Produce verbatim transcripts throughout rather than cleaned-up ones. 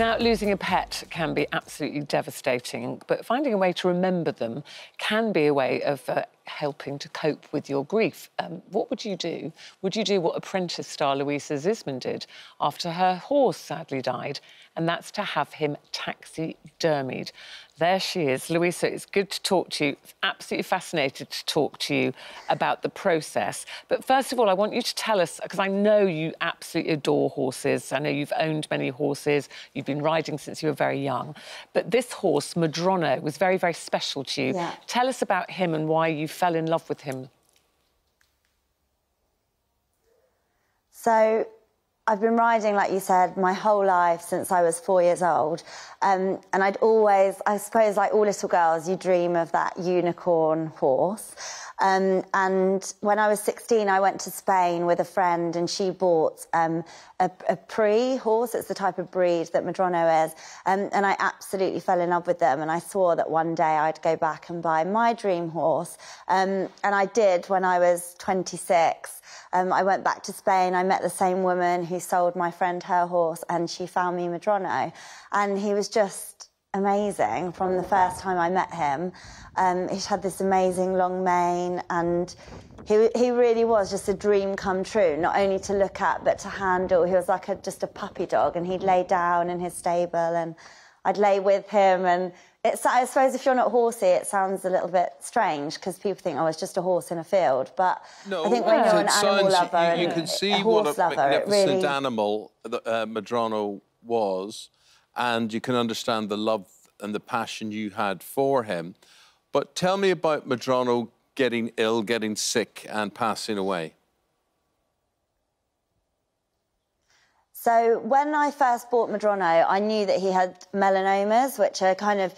Now, losing a pet can be absolutely devastating, but finding a way to remember them can be a way of uh, helping to cope with your grief. Um, what would you do? Would you do what Apprentice star Luisa Zissman did after her horse sadly died, and that's to have him taxidermied? There she is. Luisa, it's good to talk to you. Absolutely fascinated to talk to you about the process. But first of all, I want you to tell us, because I know you absolutely adore horses. I know you've owned many horses. You've been riding since you were very young. But this horse, Madrono, was very, very special to you. Yeah. Tell us about him and why you fell in love with him. So I've been riding, like you said, my whole life since I was four years old. Um, and I'd always, I suppose, like all little girls, you dream of that unicorn horse. Um, and when I was sixteen, I went to Spain with a friend and she bought um, a, a Prix horse. It's the type of breed that Madrono is. Um, and I absolutely fell in love with them. And I swore that one day I'd go back and buy my dream horse. Um, and I did when I was twenty-six. Um, I went back to Spain. I met the same woman who sold my friend her horse and she found me Madrono. And he was just amazing from the first time I met him. Um, he had this amazing long mane and he, he really was just a dream come true, not only to look at but to handle. He was like a, just a puppy dog, and he'd lay down in his stable and I'd lay with him. And it's, I suppose if you're not horsey, it sounds a little bit strange because people think, oh, it's just a horse in a field. But no, I think when you're an animal lover, you, you can see a what a magnificent really... animal that, uh, Madrono was. And you can understand the love and the passion you had for him. But tell me about Madrono getting ill, getting sick and passing away. So when I first bought Madrono, I knew that he had melanomas, which are kind of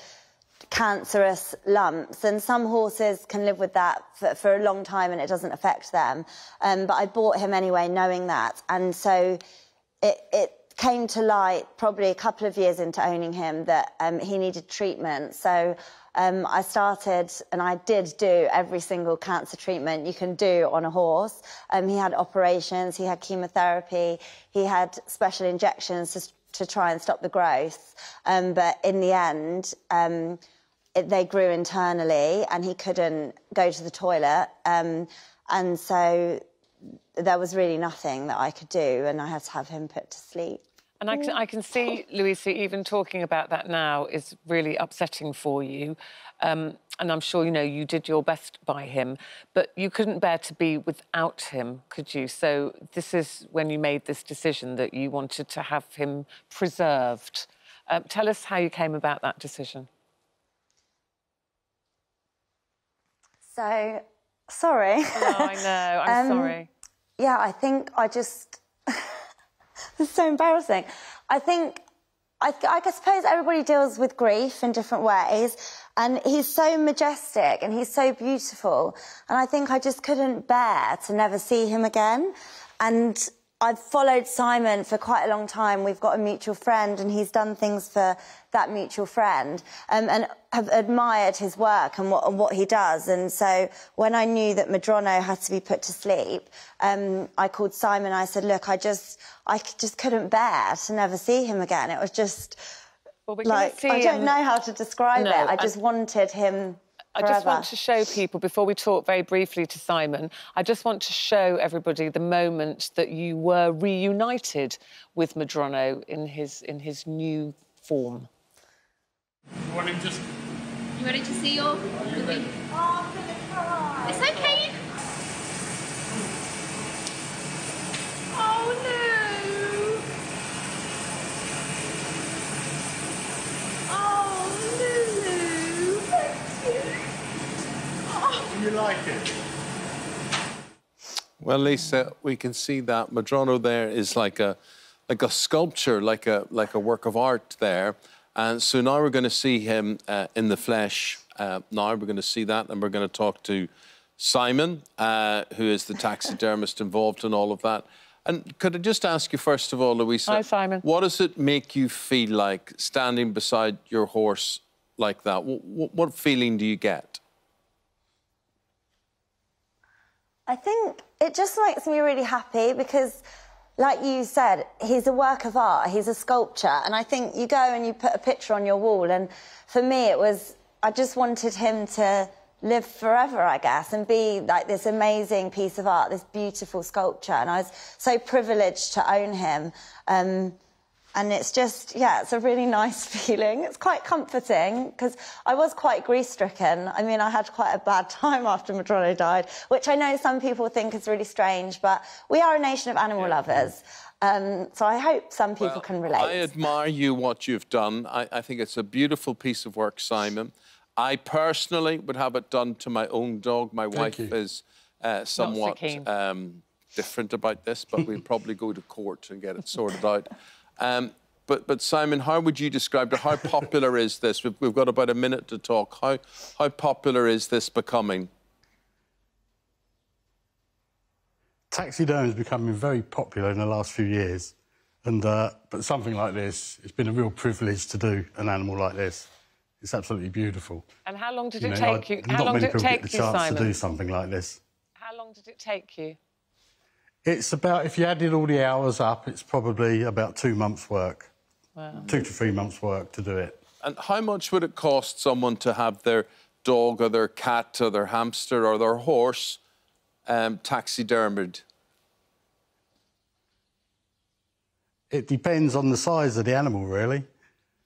cancerous lumps, and some horses can live with that for, for a long time and it doesn't affect them. Um, but I bought him anyway knowing that, and so it... it came to light probably a couple of years into owning him that um, he needed treatment. So um, I started, and I did do every single cancer treatment you can do on a horse. Um, he had operations, he had chemotherapy, he had special injections to, to try and stop the growth. Um, but in the end, um, it, they grew internally and he couldn't go to the toilet. Um, and so there was really nothing that I could do, and I had to have him put to sleep. And I can, I can see, Luisa, even talking about that now is really upsetting for you. Um, and I'm sure, you know, you did your best by him, but you couldn't bear to be without him, could you? So this is when you made this decision that you wanted to have him preserved. Um, tell us how you came about that decision. So... Sorry. Oh, I know. I'm um, sorry. Yeah, I think I just... It's so embarrassing. I think... I, I suppose everybody deals with grief in different ways, and he's so majestic and he's so beautiful, and I think I just couldn't bear to never see him again. And I've followed Simon for quite a long time. We've got a mutual friend and he's done things for that mutual friend, um, and have admired his work and what, and what he does. And so when I knew that Madrono had to be put to sleep, um, I called Simon. I said, look, I just, I just couldn't bear to never see him again. It was just, well, like, I don't him... know how to describe no, it. I just I... wanted him... Forever. I just want to show people, before we talk very briefly to Simon, I just want to show everybody the moment that you were reunited with Madrono in his in his new form. You want him just... You ready to see your... Are you ready? Oh, for the car! It's OK! Oh, no! You like it? Well, Lisa, we can see that Madrono there is like a like a sculpture, like a like a work of art there. And so now we're going to see him uh, in the flesh. Uh, now we're going to see that, and we're going to talk to Simon, uh, who is the taxidermist involved in all of that. And could I just ask you first of all, Luisa? Hi, Simon. What does it make you feel like standing beside your horse like that? What, what, what feeling do you get? I think it just makes me really happy because like you said, he's a work of art, he's a sculpture, and I think you go and you put a picture on your wall, and for me it was, I just wanted him to live forever, I guess, and be like this amazing piece of art, this beautiful sculpture, and I was so privileged to own him. Um, And it's just, yeah, it's a really nice feeling. It's quite comforting, because I was quite grief-stricken. I mean, I had quite a bad time after Madrono died, which I know some people think is really strange, but we are a nation of animal yeah. lovers. Um, so I hope some people well, can relate. I admire you, what you've done. I, I think it's a beautiful piece of work, Simon. I personally would have it done to my own dog. My Thank wife you. is uh, somewhat so um, different about this, but we'll probably go to court and get it sorted out. Um, but, but, Simon, how would you describe it? How popular is this? We've, we've got about a minute to talk. How, how popular is this becoming? Taxidermy is becoming very popular in the last few years. And, uh, but something like this, it's been a real privilege to do an animal like this. It's absolutely beautiful. And how long did it take you? How long did it take you, Simon? Not many people get the chance to do something like this. How long did it take you? It's about, if you added all the hours up, it's probably about two months' work. Wow. Two to three months' work to do it. And how much would it cost someone to have their dog or their cat or their hamster or their horse um, taxidermied? It depends on the size of the animal, really.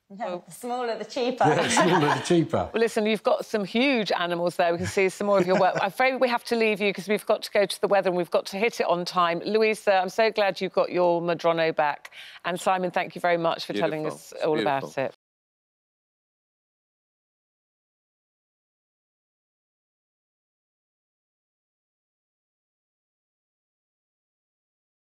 No, the smaller, the cheaper. Yeah, the smaller, the cheaper. Well, listen, you've got some huge animals there. We can see some more of your work. I'm afraid we have to leave you because we've got to go to the weather and we've got to hit it on time. Luisa, I'm so glad you got your Madrono back. And, Simon, thank you very much for beautiful. telling us all beautiful. about it.